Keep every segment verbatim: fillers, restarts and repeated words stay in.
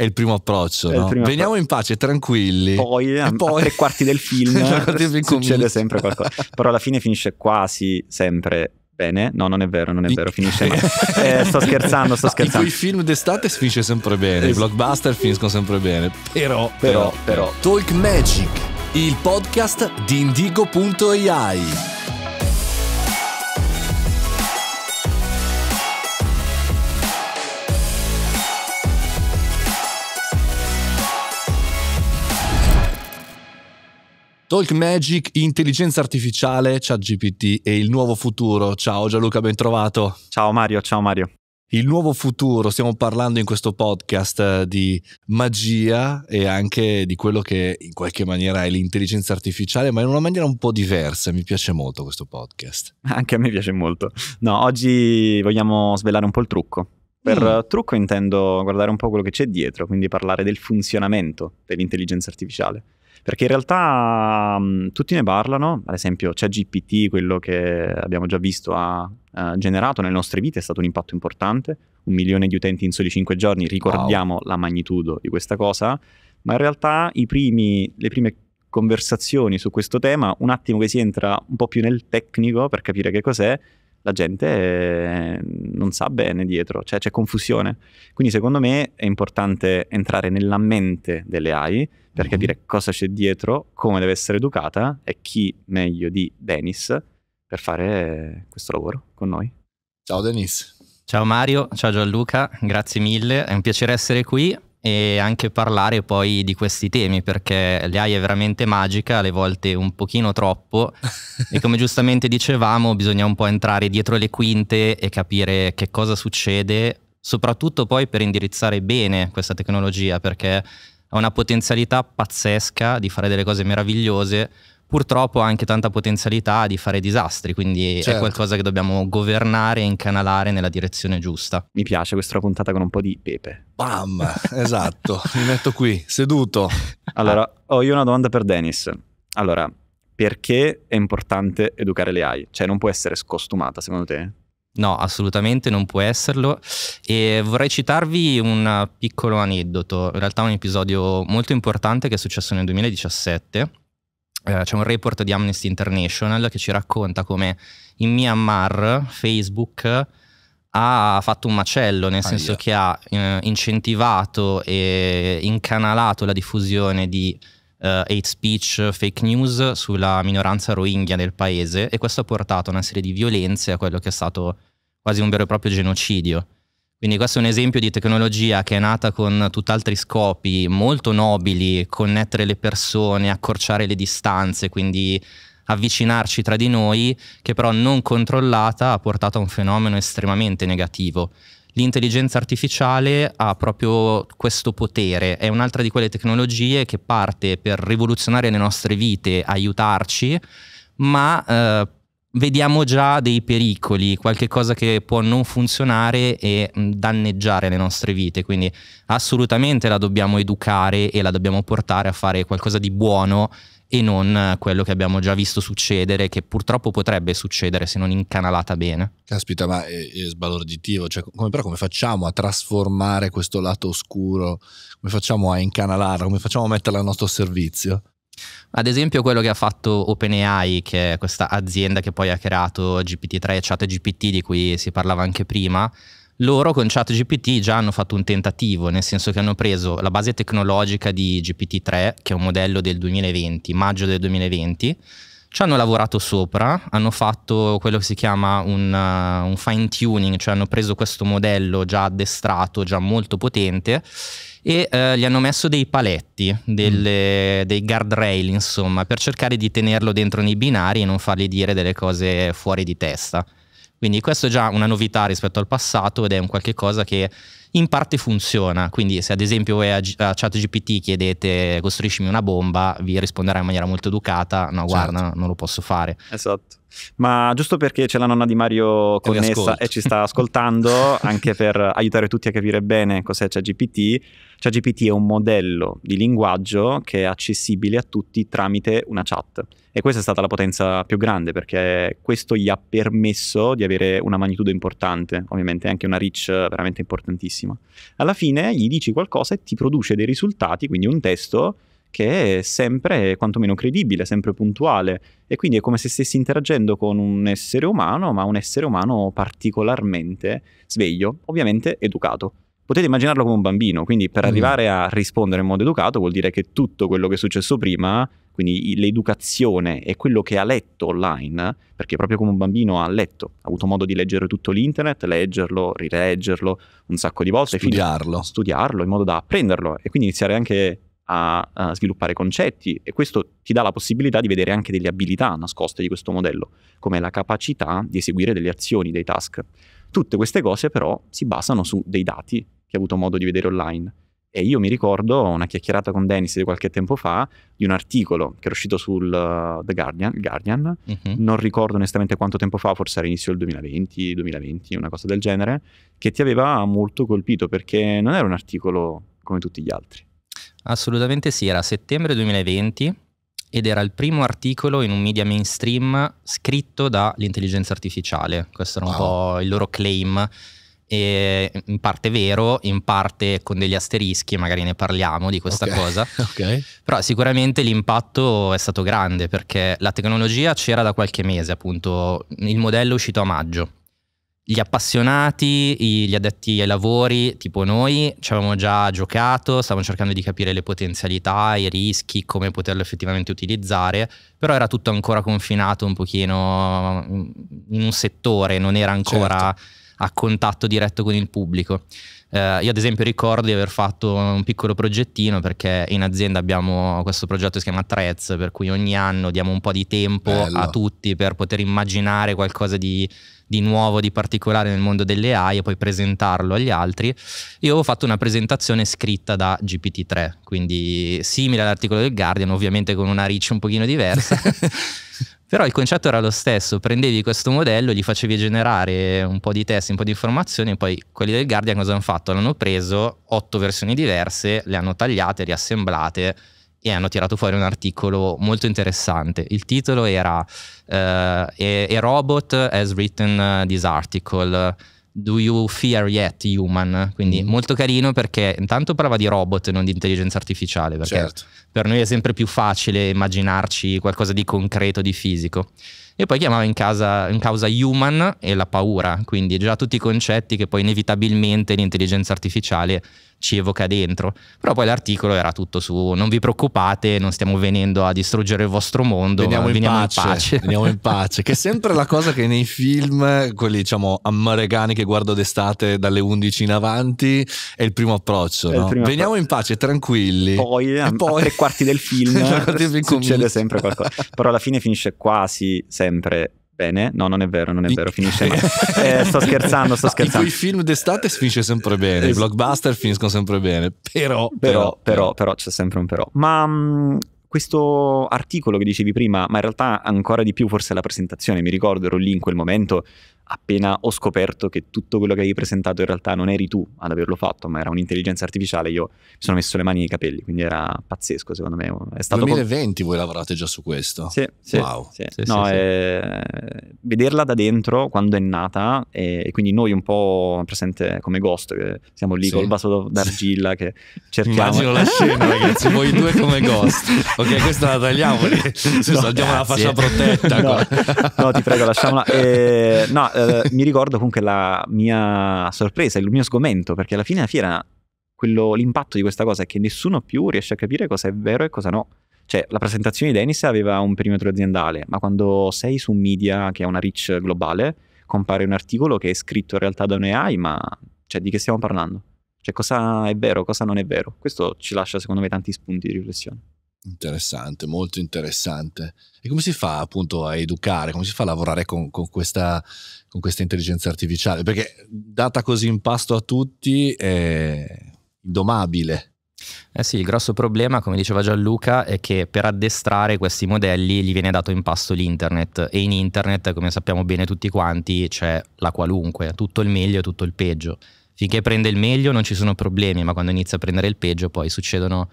è il primo approccio, no? Primo veniamo approccio. In pace, tranquilli. Poi, e poi... a tre quarti del film succede sempre qualcosa. Però alla fine finisce quasi sempre... Bene, no, non è vero, non è vero, finisce male. Eh, sto scherzando, sto no, scherzando. In quei film d'estate finisce sempre bene, i blockbuster finiscono sempre bene, però, però, però. Talk Magic, il podcast di indigo punto a i. Talk Magic, intelligenza artificiale, ChatGPT e il nuovo futuro. Ciao Gianluca, ben trovato. Ciao Mario, ciao Mario. Il nuovo futuro, stiamo parlando in questo podcast di magia e anche di quello che in qualche maniera è l'intelligenza artificiale, ma in una maniera un po' diversa. Mi piace molto questo podcast. Anche a me piace molto. No, oggi vogliamo svelare un po' il trucco. Per mm. trucco intendo guardare un po' quello che c'è dietro, quindi parlare del funzionamento dell'intelligenza artificiale. Perché in realtà um, tutti ne parlano, ad esempio ChatGPT, quello che abbiamo già visto ha uh, generato nelle nostre vite, è stato un impatto importante, un milione di utenti in soli cinque giorni, ricordiamo wow. la magnitudo di questa cosa, ma in realtà i primi, le prime conversazioni su questo tema, un attimo che si entra un po' più nel tecnico per capire che cos'è, la gente non sa bene dietro, cioè c'è confusione. Quindi secondo me è importante entrare nella mente delle A I per mm-hmm. capire cosa c'è dietro, come deve essere educata e chi meglio di Denis per fare questo lavoro con noi. Ciao Denis. Ciao Mario, ciao Gianluca, grazie mille, è un piacere essere qui e anche parlare poi di questi temi, perché l'A I è veramente magica, alle volte un pochino troppo e come giustamente dicevamo bisogna un po' entrare dietro le quinte e capire che cosa succede, soprattutto poi per indirizzare bene questa tecnologia, perché ha una potenzialità pazzesca di fare delle cose meravigliose, purtroppo ha anche tanta potenzialità di fare disastri, quindi certo. è qualcosa che dobbiamo governare e incanalare nella direzione giusta. Mi piace questa puntata con un po' di pepe. Bam, esatto, mi metto qui, seduto. Allora, ho io una domanda per Denis. Allora, perché è importante educare le A I? Cioè non può essere scostumata secondo te? No, assolutamente non può esserlo e vorrei citarvi un piccolo aneddoto, in realtà un episodio molto importante che è successo nel duemiladiciassette. Eh, c'è un report di Amnesty International che ci racconta come in Myanmar Facebook ha fatto un macello, nel senso ah, che ha eh, incentivato e incanalato la diffusione di eh, hate speech, fake news sulla minoranza Rohingya del paese e questo ha portato a una serie di violenze, a quello che è stato quasi un vero e proprio genocidio. Quindi questo è un esempio di tecnologia che è nata con tutt'altri scopi molto nobili, connettere le persone, accorciare le distanze, quindi avvicinarci tra di noi, che però non controllata ha portato a un fenomeno estremamente negativo. L'intelligenza artificiale ha proprio questo potere, è un'altra di quelle tecnologie che parte per rivoluzionare le nostre vite, aiutarci, ma... Eh, vediamo già dei pericoli, qualche cosa che può non funzionare e danneggiare le nostre vite, quindi assolutamente la dobbiamo educare e la dobbiamo portare a fare qualcosa di buono e non quello che abbiamo già visto succedere, che purtroppo potrebbe succedere se non incanalata bene. Caspita, ma è, è sbalorditivo, cioè, come, però come facciamo a trasformare questo lato oscuro, come facciamo a incanalarla, come facciamo a metterla al nostro servizio? Ad esempio quello che ha fatto OpenAI, che è questa azienda che poi ha creato G P T tre e ChatGPT di cui si parlava anche prima, loro con ChatGPT già hanno fatto un tentativo, nel senso che hanno preso la base tecnologica di G P T tre, che è un modello del duemilaventi, maggio del duemilaventi, ci hanno lavorato sopra, hanno fatto quello che si chiama un, uh, un fine tuning, cioè hanno preso questo modello già addestrato, già molto potente e uh, gli hanno messo dei paletti, delle, mm. dei guardrail insomma, per cercare di tenerlo dentro nei binari e non fargli dire delle cose fuori di testa. Quindi questo è già una novità rispetto al passato ed è un qualche cosa che in parte funziona, quindi se ad esempio voi a ChatGPT chiedete costruiscimi una bomba, vi risponderà in maniera molto educata, no guarda certo. non lo posso fare. Esatto. Ma giusto perché c'è la nonna di Mario connessa e ci sta ascoltando, anche per aiutare tutti a capire bene cos'è ChatGPT. ChatGPT è un modello di linguaggio che è accessibile a tutti tramite una chat, e questa è stata la potenza più grande, perché questo gli ha permesso di avere una magnitudo importante, ovviamente anche una reach veramente importantissima. Alla fine gli dici qualcosa e ti produce dei risultati, quindi un testo che è sempre quantomeno credibile, sempre puntuale, e quindi è come se stessi interagendo con un essere umano, ma un essere umano particolarmente sveglio, ovviamente educato. Potete immaginarlo come un bambino, quindi per arrivare a rispondere in modo educato vuol dire che tutto quello che è successo prima, quindi l'educazione e quello che ha letto online, perché proprio come un bambino ha letto, ha avuto modo di leggere tutto l'internet, leggerlo, rileggerlo un sacco di volte, studiarlo, fino a studiarlo in modo da apprenderlo e quindi iniziare anche a sviluppare concetti, e questo ti dà la possibilità di vedere anche delle abilità nascoste di questo modello, come la capacità di eseguire delle azioni, dei task. Tutte queste cose però si basano su dei dati che ha avuto modo di vedere online. E io mi ricordo una chiacchierata con Denis di qualche tempo fa di un articolo che era uscito sul uh, The Guardian, il Guardian. Uh-huh. Non ricordo onestamente quanto tempo fa, forse all'inizio del duemilaventi, duemilaventi, una cosa del genere, che ti aveva molto colpito perché non era un articolo come tutti gli altri. Assolutamente sì, era settembre duemilaventi ed era il primo articolo in un media mainstream scritto dall'intelligenza artificiale. Questo era un wow. po' il loro claim, e in parte vero, in parte con degli asterischi, magari ne parliamo di questa okay. cosa. Okay. Però sicuramente l'impatto è stato grande perché la tecnologia c'era da qualche mese, appunto il modello è uscito a maggio. Gli appassionati, gli addetti ai lavori, tipo noi, ci avevamo già giocato, stavamo cercando di capire le potenzialità, i rischi, come poterlo effettivamente utilizzare, però era tutto ancora confinato un pochino in un settore, non era ancora certo. a contatto diretto con il pubblico. Eh, io ad esempio ricordo di aver fatto un piccolo progettino, perché in azienda abbiamo questo progetto che si chiama Trez, per cui ogni anno diamo un po' di tempo Bello. a tutti per poter immaginare qualcosa di... di nuovo, di particolare nel mondo delle A I e poi presentarlo agli altri. Io avevo fatto una presentazione scritta da G P T tre, quindi simile all'articolo del Guardian, ovviamente con una reach un pochino diversa, però il concetto era lo stesso: prendevi questo modello, gli facevi generare un po' di test, un po' di informazioni, e poi quelli del Guardian cosa hanno fatto? L'hanno preso, otto versioni diverse, le hanno tagliate, riassemblate, e hanno tirato fuori un articolo molto interessante. Il titolo era uh, a, a robot has written this article, do you fear yet human? Quindi mm. molto carino, perché intanto parlava di robot e non di intelligenza artificiale, perché certo. per noi è sempre più facile immaginarci qualcosa di concreto, di fisico. E poi chiamava in, casa, in causa human e la paura, quindi già tutti i concetti che poi inevitabilmente l'intelligenza artificiale ci evoca dentro. Però poi l'articolo era tutto su: non vi preoccupate, non stiamo venendo a distruggere il vostro mondo, veniamo in, veniamo pace, in pace. Veniamo in pace, che è sempre la cosa che nei film, quelli diciamo americani che guardo d'estate dalle undici in avanti, è il primo approccio, no? Primo veniamo approccio. in pace, tranquilli. Poi, e poi... a tre quarti del film succede sempre qualcosa, però alla fine finisce quasi sempre bene. No, non è vero, non è vero, finisce eh, sto scherzando, sto no, scherzando. I film d'estate finisce sempre bene, i blockbuster finiscono sempre bene, però però, però, però, però c'è sempre un però. Ma mh, questo articolo che dicevi prima, ma in realtà ancora di più forse la presentazione, mi ricordo ero lì in quel momento, appena ho scoperto che tutto quello che avevi presentato in realtà non eri tu ad averlo fatto, ma era un'intelligenza artificiale, io mi sono messo le mani nei capelli, quindi era pazzesco secondo me. È stato duemilaventi voi lavorate già su questo? Sì, sì, wow. sì. sì, no, sì, eh, sì. Vederla da dentro quando è nata, e eh, quindi noi un po' presente come Ghost, che siamo lì sì. col vaso d'argilla che cerchiamo. Immagino la scena ragazzi, voi due come Ghost. Ok, questa la tagliamo lì, no, saldiamo la faccia protetta. No, no, ti prego lasciamola. Eh, no, eh, mi ricordo comunque la mia sorpresa, il mio sgomento, perché alla fine alla fiera quello, l'impatto di questa cosa è che nessuno più riesce a capire cosa è vero e cosa no. Cioè la presentazione di Denis aveva un perimetro aziendale, ma quando sei su un media che ha una reach globale compare un articolo che è scritto in realtà da un A I, ma cioè, di che stiamo parlando? Cioè cosa è vero, cosa non è vero? Questo ci lascia secondo me tanti spunti di riflessione. Interessante, molto interessante. E come si fa appunto a educare, come si fa a lavorare con, con, questa, con questa intelligenza artificiale? Perché data così in pasto a tutti è indomabile. Eh sì, il grosso problema, come diceva Gianluca, è che per addestrare questi modelli gli viene dato in pasto l'internet, e in internet, come sappiamo bene tutti quanti, c'è la qualunque, tutto il meglio e tutto il peggio. Finché prende il meglio non ci sono problemi, ma quando inizia a prendere il peggio poi succedono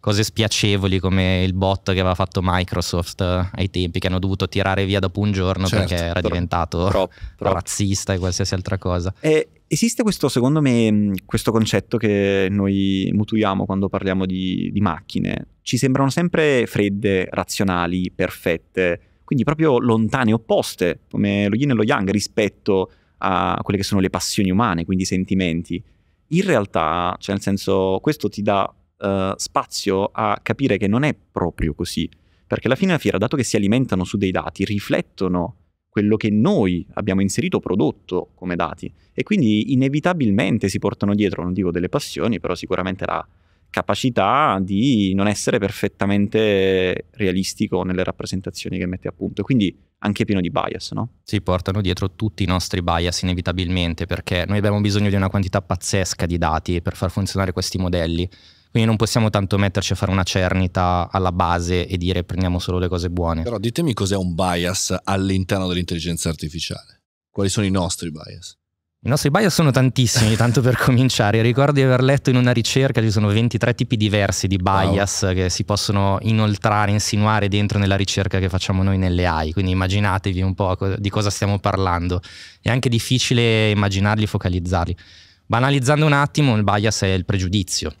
cose spiacevoli, come il bot che aveva fatto Microsoft ai tempi, che hanno dovuto tirare via dopo un giorno, certo, perché era troppo, diventato troppo, troppo. razzista e qualsiasi altra cosa. E esiste questo, secondo me, questo concetto che noi mutuiamo quando parliamo di, di macchine. Ci sembrano sempre fredde, razionali, perfette, quindi proprio lontane, opposte, come lo yin e lo yang, rispetto a quelle che sono le passioni umane, quindi i sentimenti. In realtà, cioè nel senso, questo ti dà uh, spazio a capire che non è proprio così, perché alla fine della fiera, dato che si alimentano su dei dati, riflettono quello che noi abbiamo inserito o prodotto come dati, e quindi inevitabilmente si portano dietro, non dico delle passioni, però sicuramente la capacità di non essere perfettamente realistico nelle rappresentazioni che mette a punto, quindi anche pieno di bias, no? Si portano dietro tutti i nostri bias inevitabilmente, perché noi abbiamo bisogno di una quantità pazzesca di dati per far funzionare questi modelli, quindi non possiamo tanto metterci a fare una cernita alla base e dire prendiamo solo le cose buone. Però ditemi cos'è un bias all'interno dell'intelligenza artificiale. Quali sono i nostri bias? I nostri bias sono tantissimi, tanto per cominciare. Ricordo di aver letto in una ricerca, ci sono ventitré tipi diversi di bias, wow, che si possono inoltrare, insinuare dentro nella ricerca che facciamo noi nelle A I. Quindi immaginatevi un po' di cosa stiamo parlando. È anche difficile immaginarli e focalizzarli. Banalizzando un attimo, il bias è il pregiudizio.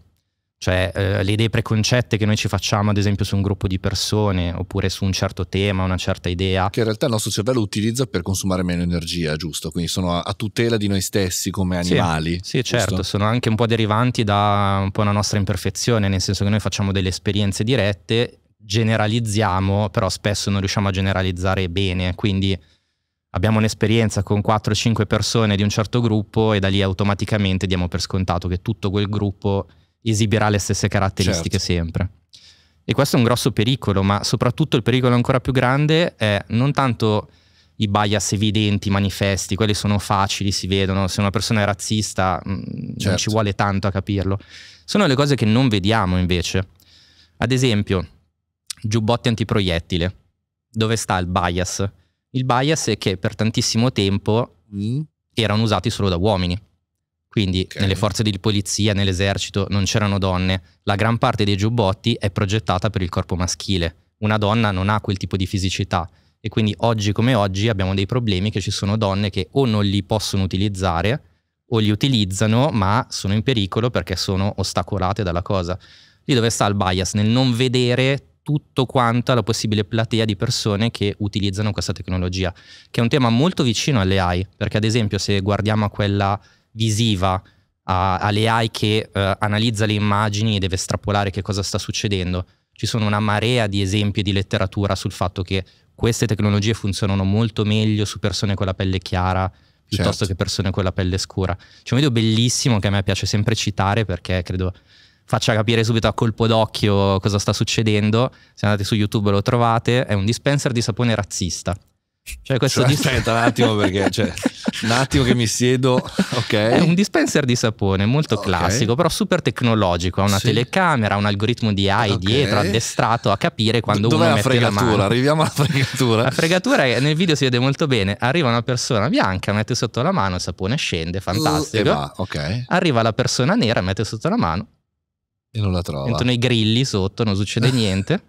Cioè eh, le idee preconcette che noi ci facciamo ad esempio su un gruppo di persone, oppure su un certo tema, una certa idea, che in realtà il nostro cervello utilizza per consumare meno energia, giusto? Quindi sono a, a tutela di noi stessi come animali. Sì, sì, certo, sono anche un po' derivanti da un po' una nostra imperfezione, nel senso che noi facciamo delle esperienze dirette, generalizziamo, però spesso non riusciamo a generalizzare bene, quindi abbiamo un'esperienza con quattro o cinque persone di un certo gruppo e da lì automaticamente diamo per scontato che tutto quel gruppo esibirà le stesse caratteristiche, certo, sempre. E questo è un grosso pericolo, ma soprattutto il pericolo ancora più grande è non tanto i bias evidenti, manifesti, quelli sono facili, si vedono, se una persona è razzista, certo, non ci vuole tanto a capirlo. Sono le cose che non vediamo invece. Ad esempio, giubbotti antiproiettile. Dove sta il bias? Il bias è che per tantissimo tempo mm. erano usati solo da uomini. Quindi okay, nelle forze di polizia, nell'esercito non c'erano donne, la gran parte dei giubbotti è progettata per il corpo maschile, una donna non ha quel tipo di fisicità, e quindi oggi come oggi abbiamo dei problemi che ci sono donne che o non li possono utilizzare o li utilizzano ma sono in pericolo perché sono ostacolate dalla cosa. Lì dove sta il bias? Nel non vedere tutto quanto la possibile platea di persone che utilizzano questa tecnologia, che è un tema molto vicino alle A I, perché ad esempio se guardiamo a quella visiva, alle A I che uh, analizza le immagini e deve estrapolare che cosa sta succedendo, ci sono una marea di esempi di letteratura sul fatto che queste tecnologie funzionano molto meglio su persone con la pelle chiara piuttosto, certo, che persone con la pelle scura. C'è un video bellissimo che a me piace sempre citare perché credo faccia capire subito a colpo d'occhio cosa sta succedendo. Se andate su YouTube lo trovate, è un dispenser di sapone razzista. Cioè questo cioè, aspetta un attimo perché cioè, un attimo che mi siedo, ok. È un dispenser di sapone molto okay, classico, però super tecnologico. Ha una sì, telecamera, un algoritmo di A I okay, dietro addestrato a capire quando D uno la mette fregatura? la mano. Arriviamo alla fregatura. La fregatura è, nel video si vede molto bene. Arriva una persona bianca, mette sotto la mano, il sapone scende, fantastico. Uh, e va, okay. Arriva la persona nera, mette sotto la mano e non la trova. Entrano i grilli sotto, non succede niente.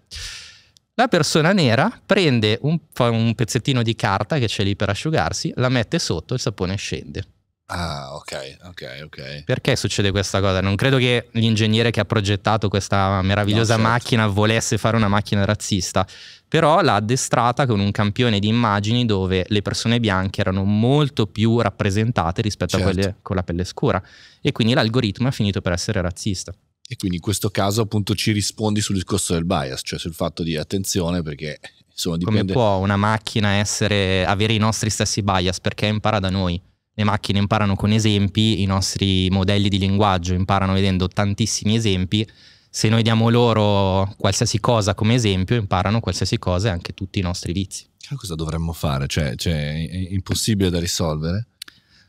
La persona nera prende un, fa un pezzettino di carta che c'è lì per asciugarsi, la mette sotto e il sapone scende. Ah, ok, ok, ok. Perché succede questa cosa? Non credo che l'ingegnere che ha progettato questa meravigliosa no, certo, macchina volesse fare una macchina razzista, però l'ha addestrata con un campione di immagini dove le persone bianche erano molto più rappresentate rispetto, certo, a quelle con la pelle scura, e quindi l'algoritmo ha finito per essere razzista. E quindi in questo caso appunto ci rispondi sul discorso del bias, cioè sul fatto di attenzione, perché insomma dipende... Come può una macchina essere, avere i nostri stessi bias? Perché impara da noi. Le macchine imparano con esempi, i nostri modelli di linguaggio imparano vedendo tantissimi esempi. Se noi diamo loro qualsiasi cosa come esempio, imparano qualsiasi cosa e anche tutti i nostri vizi. Cosa dovremmo fare? Cioè, cioè è impossibile da risolvere?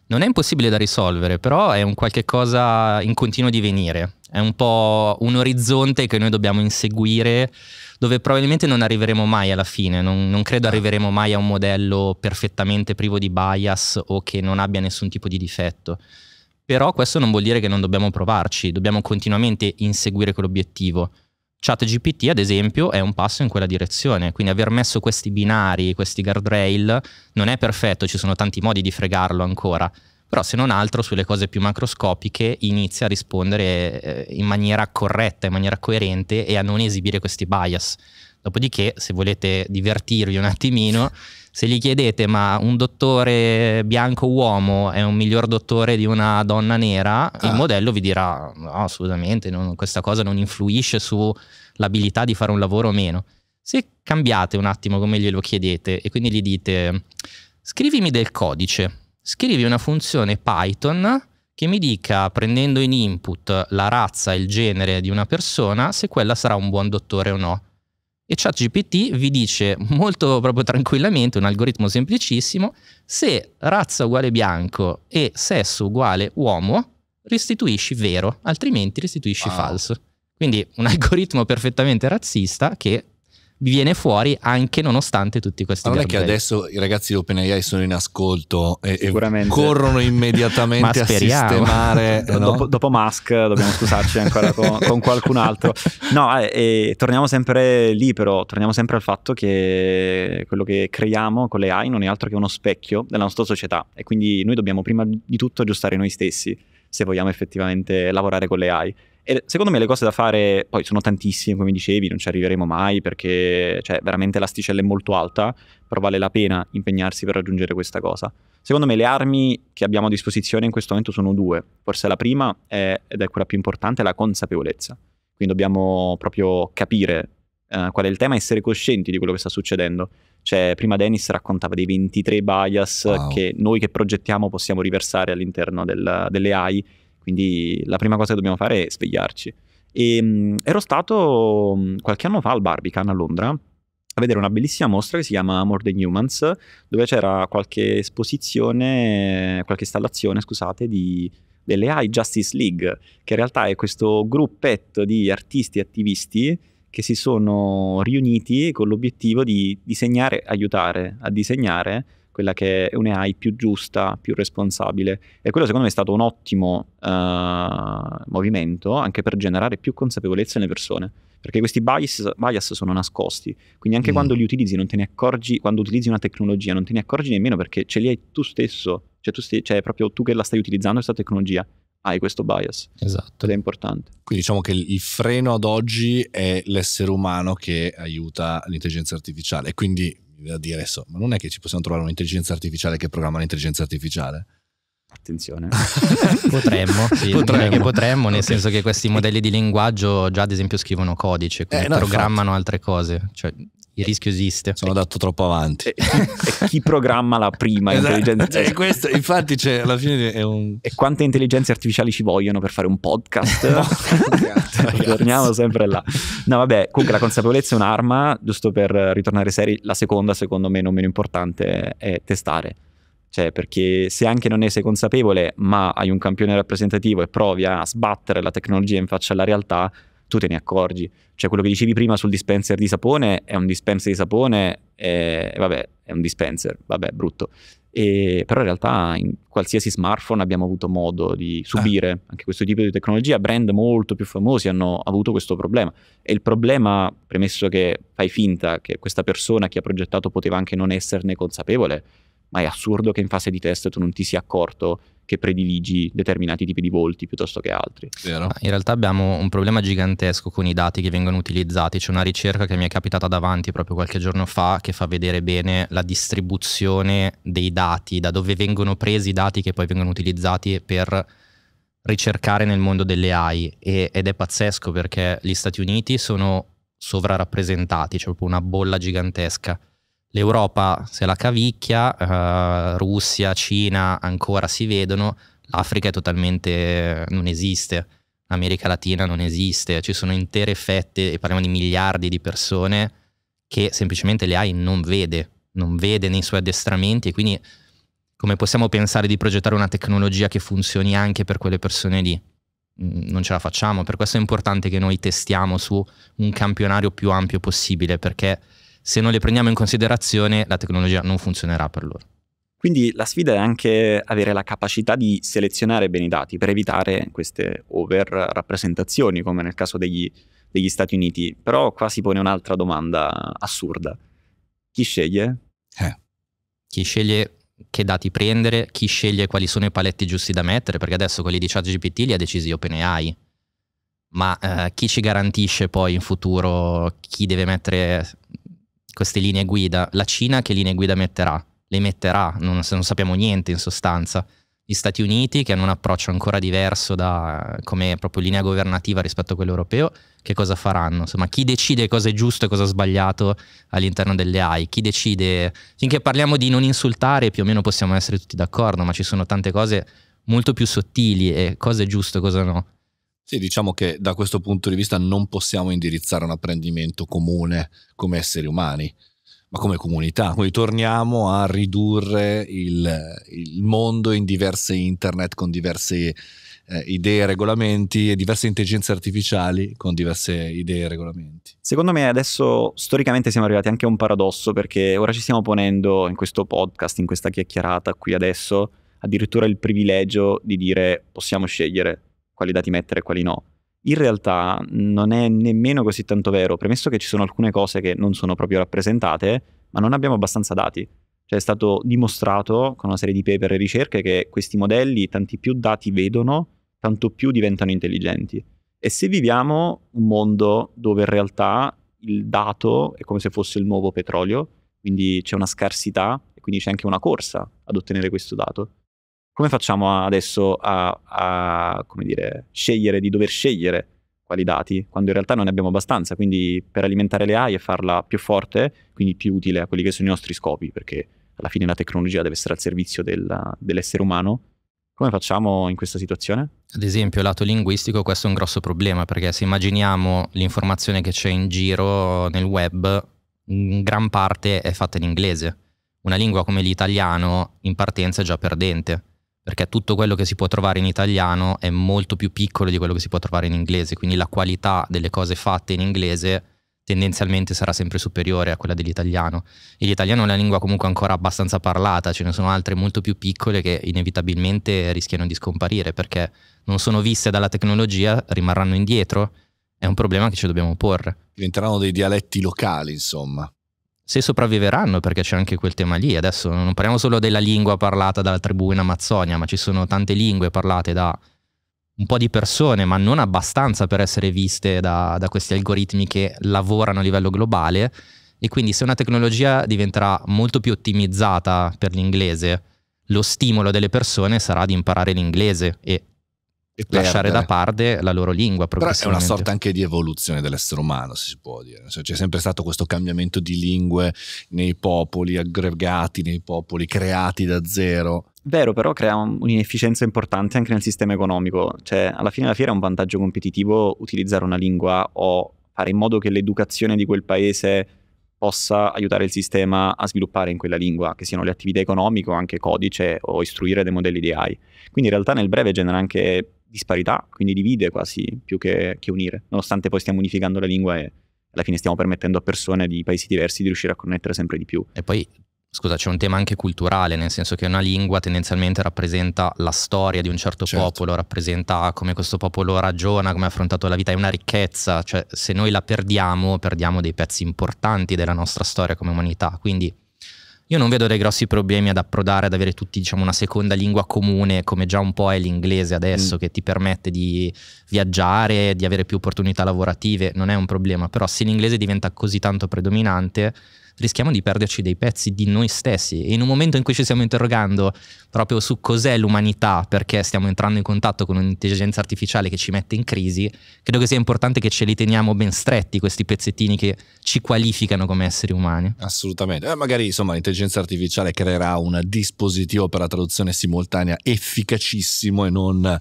Non è impossibile da risolvere, però è un qualche cosa in continuo divenire. è un po' un orizzonte che noi dobbiamo inseguire, dove probabilmente non arriveremo mai alla fine, non, non credo arriveremo mai a un modello perfettamente privo di bias o che non abbia nessun tipo di difetto. Però questo non vuol dire che non dobbiamo provarci, dobbiamo continuamente inseguire quell'obiettivo. ChatGPT, ad esempio, è un passo in quella direzione, quindi aver messo questi binari, questi guardrail, non è perfetto, ci sono tanti modi di fregarlo ancora, però se non altro sulle cose più macroscopiche inizia a rispondere eh, in maniera corretta, in maniera coerente e a non esibire questi bias. Dopodiché, se volete divertirvi un attimino, se gli chiedete ma un dottore bianco uomo è un miglior dottore di una donna nera, ah. il modello vi dirà no, assolutamente, non, questa cosa non influisce sull'abilità di fare un lavoro o meno. Se cambiate un attimo come glielo chiedete e quindi gli dite scrivimi del codice, scrivi una funzione Python che mi dica, prendendo in input la razza e il genere di una persona, se quella sarà un buon dottore o no. E ChatGPT vi dice molto proprio tranquillamente, un algoritmo semplicissimo, se razza uguale bianco e sesso uguale uomo, restituisci vero, altrimenti restituisci wow. falso. Quindi un algoritmo perfettamente razzista che viene fuori anche nonostante tutti questi guardrail. Non è che adesso i ragazzi di OpenAI sono in ascolto e, e corrono immediatamente a sistemare. No? Dopo, dopo Musk dobbiamo scusarci ancora con, con qualcun altro. No, eh, eh, torniamo sempre lì però, torniamo sempre al fatto che quello che creiamo con le A I non è altro che uno specchio della nostra società e quindi noi dobbiamo prima di tutto aggiustare noi stessi se vogliamo effettivamente lavorare con le A I. E secondo me le cose da fare poi sono tantissime, come dicevi, non ci arriveremo mai perché cioè, veramente l'asticella è molto alta, però vale la pena impegnarsi per raggiungere questa cosa. Secondo me le armi che abbiamo a disposizione in questo momento sono due, forse la prima è, ed è quella più importante, è la consapevolezza, quindi dobbiamo proprio capire eh, qual è il tema e essere coscienti di quello che sta succedendo. Cioè prima Denis raccontava dei ventitré bias wow. che noi che progettiamo possiamo riversare all'interno del, delle A I. Quindi la prima cosa che dobbiamo fare è svegliarci. E, mh, ero stato mh, qualche anno fa al Barbican a Londra a vedere una bellissima mostra che si chiama More Than Humans, dove c'era qualche esposizione, qualche installazione, scusate, di, delle A I Justice League, che in realtà è questo gruppetto di artisti e attivisti che si sono riuniti con l'obiettivo di disegnare, aiutare a disegnare quella che è un'A I più giusta, più responsabile. E quello secondo me è stato un ottimo uh, movimento anche per generare più consapevolezza nelle persone, perché questi bias, bias sono nascosti, quindi anche mm. quando li utilizzi non te ne accorgi, quando utilizzi una tecnologia non te ne accorgi nemmeno perché ce li hai tu stesso, cioè tu stai, cioè proprio tu che la stai utilizzando questa tecnologia. Hai ah, questo bias. Esatto. Ed è importante. Quindi diciamo che il freno ad oggi è l'essere umano che aiuta l'intelligenza artificiale. E quindi da dire adesso, ma non è che ci possiamo trovare un'intelligenza artificiale che programma l'intelligenza artificiale? Attenzione. Potremmo, sì, potremmo. Che potremmo, nel okay. senso che questi modelli di linguaggio già ad esempio scrivono codice, quindi eh, no, programmano infatti. Altre cose. Cioè, il rischio esiste. Sono andato troppo avanti. E, e chi programma la prima esatto. intelligenza? E questo, infatti, cioè, alla fine è un... E quante intelligenze artificiali ci vogliono per fare un podcast? No, ragazzi, torniamo ragazzi. sempre là. No, vabbè, comunque la consapevolezza è un'arma, giusto per ritornare seri. La seconda, secondo me, non meno importante, è testare. Cioè, perché se anche non ne sei consapevole, ma hai un campione rappresentativo e provi a sbattere la tecnologia in faccia alla realtà, tu te ne accorgi. Cioè quello che dicevi prima sul dispenser di sapone è un dispenser di sapone e vabbè, è un dispenser, vabbè, brutto. E, però in realtà in qualsiasi smartphone abbiamo avuto modo di subire eh. anche questo tipo di tecnologia. Brand molto più famosi hanno avuto questo problema. E il problema, premesso che fai finta che questa persona che ha progettato poteva anche non esserne consapevole, ma è assurdo che in fase di test tu non ti sia accorto che prediligi determinati tipi di volti piuttosto che altri. Vero. In realtà abbiamo un problema gigantesco con i dati che vengono utilizzati. C'è una ricerca che mi è capitata davanti proprio qualche giorno fa che fa vedere bene la distribuzione dei dati, da dove vengono presi i dati che poi vengono utilizzati per ricercare nel mondo delle A I. E, ed è pazzesco perché gli Stati Uniti sono sovrarappresentati, c'è proprio una bolla gigantesca. L'Europa se la cavicchia, eh, Russia, Cina ancora si vedono, l'Africa è totalmente, non esiste, l'America Latina non esiste, ci sono intere fette, e parliamo di miliardi di persone che semplicemente le A I non vede, non vede nei suoi addestramenti, e quindi come possiamo pensare di progettare una tecnologia che funzioni anche per quelle persone lì? non ce la facciamo. Per questo è importante che noi testiamo su un campionario più ampio possibile, perché se non le prendiamo in considerazione la tecnologia non funzionerà per loro. Quindi la sfida è anche avere la capacità di selezionare bene i dati per evitare queste over rappresentazioni, come nel caso degli, degli Stati Uniti. Però qua si pone un'altra domanda assurda. Chi sceglie? Eh. Chi sceglie che dati prendere, chi sceglie quali sono i paletti giusti da mettere, perché adesso quelli di ChatGPT li ha decisi OpenAI. Ma eh, chi ci garantisce poi in futuro chi deve mettere queste linee guida? La Cina che linee guida metterà? Le metterà, non, non sappiamo niente in sostanza. Gli Stati Uniti, che hanno un approccio ancora diverso da, come proprio linea governativa rispetto a quello europeo, che cosa faranno? Insomma, chi decide cosa è giusto e cosa è sbagliato all'interno delle A I? Chi decide? Finché parliamo di non insultare più o meno possiamo essere tutti d'accordo, ma ci sono tante cose molto più sottili e cosa è giusto e cosa no. Sì, diciamo che da questo punto di vista non possiamo indirizzare un apprendimento comune come esseri umani, ma come comunità. Poi torniamo a ridurre il, il mondo in diverse internet con diverse eh, idee e regolamenti e diverse intelligenze artificiali con diverse idee e regolamenti. Secondo me adesso storicamente siamo arrivati anche a un paradosso, perché ora ci stiamo ponendo in questo podcast, in questa chiacchierata qui adesso, addirittura il privilegio di dire possiamo scegliere quali dati mettere e quali no. In realtà non è nemmeno così tanto vero, premesso che ci sono alcune cose che non sono proprio rappresentate, ma non abbiamo abbastanza dati. Cioè è stato dimostrato con una serie di paper e ricerche che questi modelli, tanti più dati vedono, tanto più diventano intelligenti. E se viviamo un mondo dove in realtà il dato è come se fosse il nuovo petrolio, quindi c'è una scarsità e quindi c'è anche una corsa ad ottenere questo dato, come facciamo adesso a, a come dire, scegliere di dover scegliere quali dati, quando in realtà non ne abbiamo abbastanza? Quindi per alimentare le A I e farla più forte, quindi più utile a quelli che sono i nostri scopi, perché alla fine la tecnologia deve essere al servizio del, dell'essere umano, come facciamo in questa situazione? Ad esempio, lato linguistico, questo è un grosso problema, perché se immaginiamo l'informazione che c'è in giro nel web, in gran parte è fatta in inglese. Una lingua come l'italiano in partenza è già perdente, perché tutto quello che si può trovare in italiano è molto più piccolo di quello che si può trovare in inglese, quindi la qualità delle cose fatte in inglese tendenzialmente sarà sempre superiore a quella dell'italiano. E l'italiano è una lingua comunque ancora abbastanza parlata, ce ne sono altre molto più piccole che inevitabilmente rischiano di scomparire perché non sono viste dalla tecnologia, rimarranno indietro. È un problema che ci dobbiamo porre. Diventeranno dei dialetti locali, insomma. Se sopravviveranno, perché c'è anche quel tema lì. Adesso non parliamo solo della lingua parlata dalla tribù in Amazzonia, ma ci sono tante lingue parlate da un po' di persone, ma non abbastanza per essere viste da, da questi algoritmi che lavorano a livello globale. E quindi se una tecnologia diventerà molto più ottimizzata per l'inglese, lo stimolo delle persone sarà di imparare l'inglese e E lasciare perdere da parte la loro lingua. Però è una sorta anche di evoluzione dell'essere umano, se si può dire, cioè, c'è sempre stato questo cambiamento di lingue nei popoli aggregati, nei popoli creati da zero. Vero, però crea un, un'inefficienza importante anche nel sistema economico. Cioè alla fine della fiera è un vantaggio competitivo utilizzare una lingua o fare in modo che l'educazione di quel paese possa aiutare il sistema a sviluppare in quella lingua, che siano le attività economiche o anche codice o istruire dei modelli di A I. Quindi in realtà nel breve genera anche disparità, quindi divide quasi più che, che unire, nonostante poi stiamo unificando la lingua e alla fine stiamo permettendo a persone di paesi diversi di riuscire a connettere sempre di più. E poi, scusa, c'è un tema anche culturale, nel senso che una lingua tendenzialmente rappresenta la storia di un certo, certo. popolo, rappresenta come questo popolo ragiona, come ha affrontato la vita, è una ricchezza, cioè se noi la perdiamo, perdiamo dei pezzi importanti della nostra storia come umanità, quindi io non vedo dei grossi problemi ad approdare, ad avere tutti, diciamo, una seconda lingua comune, come già un po' è l'inglese adesso, mm. che ti permette di viaggiare, di avere più opportunità lavorative, non è un problema. Però se l'inglese diventa così tanto predominante, rischiamo di perderci dei pezzi di noi stessi. E in un momento in cui ci stiamo interrogando proprio su cos'è l'umanità, perché stiamo entrando in contatto con un'intelligenza artificiale che ci mette in crisi, credo che sia importante che ce li teniamo ben stretti questi pezzettini che ci qualificano come esseri umani. Assolutamente. Eh, magari, insomma, l'intelligenza artificiale creerà un dispositivo per la traduzione simultanea efficacissimo e non un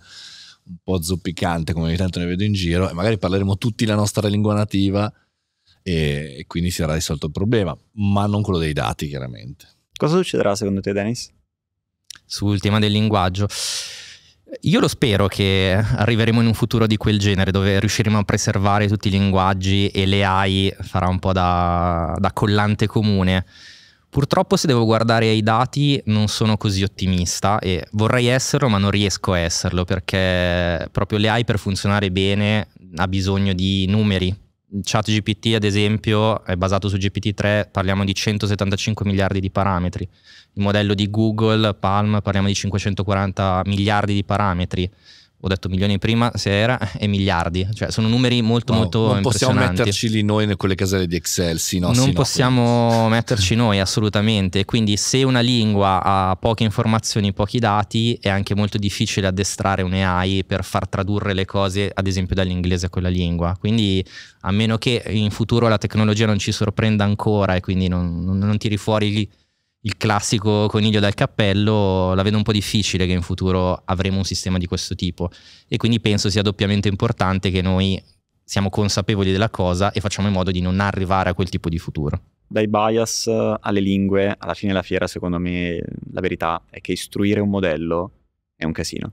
po' zoppicante come ogni tanto ne vedo in giro, e magari parleremo tutti la nostra lingua nativa e, e quindi sarà risolto il problema, ma non quello dei dati, chiaramente. Cosa succederà secondo te, Denis? Sul tema del linguaggio Io lo spero che arriveremo in un futuro di quel genere, dove riusciremo a preservare tutti i linguaggi e le A I farà un po' da, da collante comune. Purtroppo, se devo guardare ai dati, non sono così ottimista, e vorrei esserlo ma non riesco a esserlo, perché proprio le A I per funzionare bene ha bisogno di numeri. ChatGPT, ad esempio, è basato su G P T tre, parliamo di centosettantacinque miliardi di parametri. Il modello di Google, Palm, parliamo di cinquecentoquaranta miliardi di parametri. Ho detto milioni prima, se era, e miliardi. Cioè sono numeri molto, wow, molto non impressionanti. Non possiamo metterci lì noi con le caselle di Excel, sì, no, Non sì, possiamo no. metterci noi, assolutamente. Quindi se una lingua ha poche informazioni, pochi dati, è anche molto difficile addestrare un A I per far tradurre le cose, ad esempio, dall'inglese a quella lingua. Quindi, a meno che in futuro la tecnologia non ci sorprenda ancora e quindi non, non, non tiri fuori lì il classico coniglio dal cappello, la vedo un po' difficile che in futuro avremo un sistema di questo tipo, e quindi penso sia doppiamente importante che noi siamo consapevoli della cosa e facciamo in modo di non arrivare a quel tipo di futuro. Dai bias alle lingue, alla fine della fiera, secondo me la verità è che istruire un modello è un casino,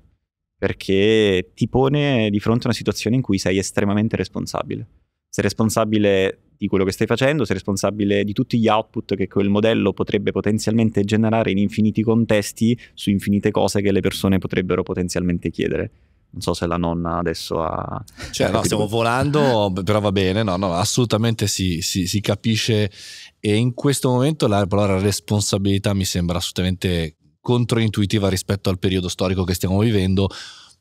perché ti pone di fronte a una situazione in cui sei estremamente responsabile. Sei responsabile di quello che stai facendo, sei responsabile di tutti gli output che quel modello potrebbe potenzialmente generare in infiniti contesti su infinite cose che le persone potrebbero potenzialmente chiedere. Non so se la nonna adesso ha... Cioè no, stiamo volando, però va bene, no, no, assolutamente sì, sì, si capisce, e in questo momento la parola responsabilità mi sembra assolutamente controintuitiva rispetto al periodo storico che stiamo vivendo,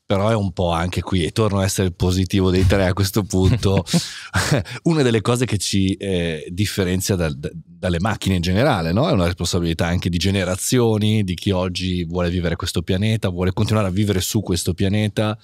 però è un po' anche qui, e torno a essere il positivo dei tre a questo punto, una delle cose che ci eh, differenzia dal, d- dalle macchine in generale, no? È una responsabilità anche di generazioni, di chi oggi vuole vivere questo pianeta, vuole continuare a vivere su questo pianeta,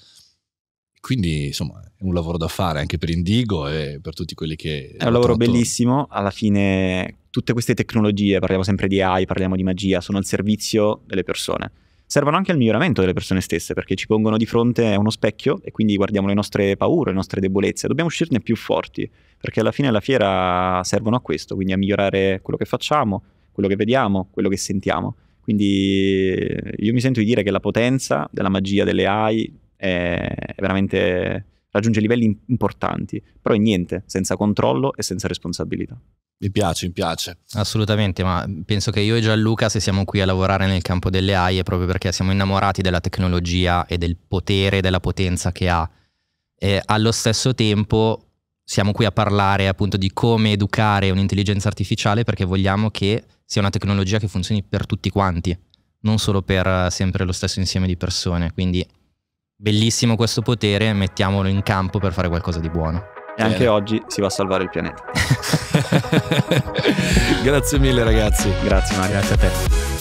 quindi insomma è un lavoro da fare anche per Indigo e per tutti quelli che... È un lavoro bellissimo, alla fine tutte queste tecnologie, parliamo sempre di A I, parliamo di magia, sono al servizio delle persone. Servono anche al miglioramento delle persone stesse, perché ci pongono di fronte a uno specchio e quindi guardiamo le nostre paure, le nostre debolezze, dobbiamo uscirne più forti, perché alla fine della fiera servono a questo, quindi a migliorare quello che facciamo, quello che vediamo, quello che sentiamo. Quindi io mi sento di dire che la potenza della magia delle A I è veramente, raggiunge livelli importanti, però è niente senza controllo e senza responsabilità. Mi piace, mi piace. Assolutamente, ma penso che io e Gianluca, se siamo qui a lavorare nel campo delle A I, è proprio perché siamo innamorati della tecnologia e del potere, della potenza che ha. E allo stesso tempo siamo qui a parlare appunto di come educare un'intelligenza artificiale, perché vogliamo che sia una tecnologia che funzioni per tutti quanti, non solo per sempre lo stesso insieme di persone. Quindi bellissimo questo potere, mettiamolo in campo per fare qualcosa di buono. E anche Bene. Oggi si va a salvare il pianeta. Grazie mille ragazzi. Grazie Mario, grazie a te.